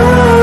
on